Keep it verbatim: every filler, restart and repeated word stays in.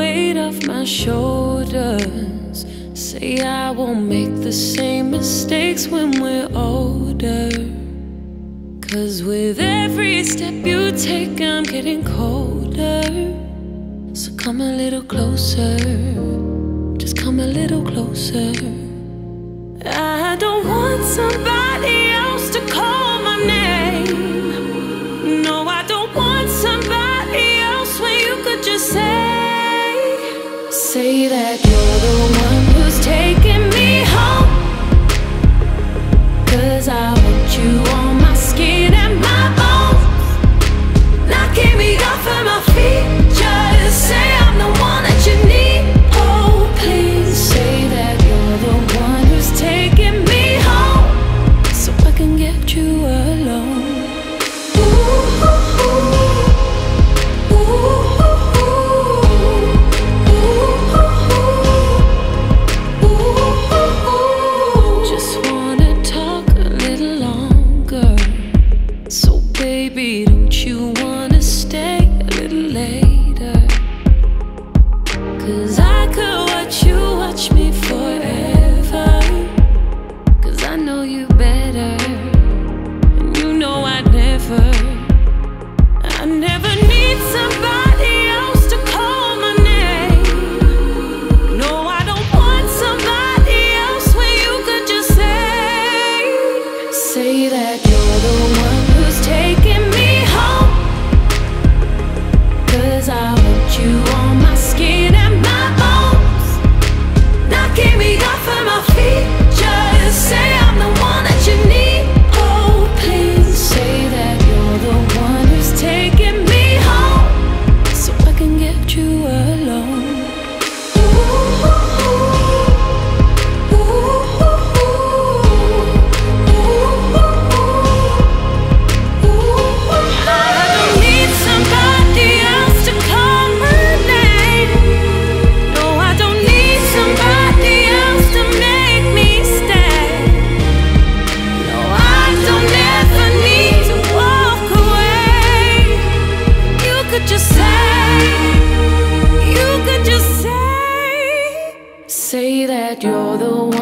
weight off my shoulders. Say I won't make the same mistakes when we're older. 'Cause with every step you take, I'm getting colder. So come a little closer, just come a little closer. I don't want somebody else to call my name. No, I don't want somebody else when you could just say, say that you're the one who's taking me home. 'Cause I want you on my skin and my bones, knocking me off of my feet. Just say I'm the one that you need. Oh, please say that you're the one who's taking me home, so I can get you alone. Ooh, ooh, ooh. Ooh, ooh, ooh. Ooh, ooh, ooh. Ooh, ooh, ooh. Just wanna talk a little longer. So baby, don't you wanna stay a little late? 'Cause I could watch you watch me forever. 'Cause I know you better, and you know I never, I never need somebody else to call my name. No, I don't want somebody else where you could just say, say that you're the one who's taking me home. 'Cause I want you on my skin. Say that you're the one.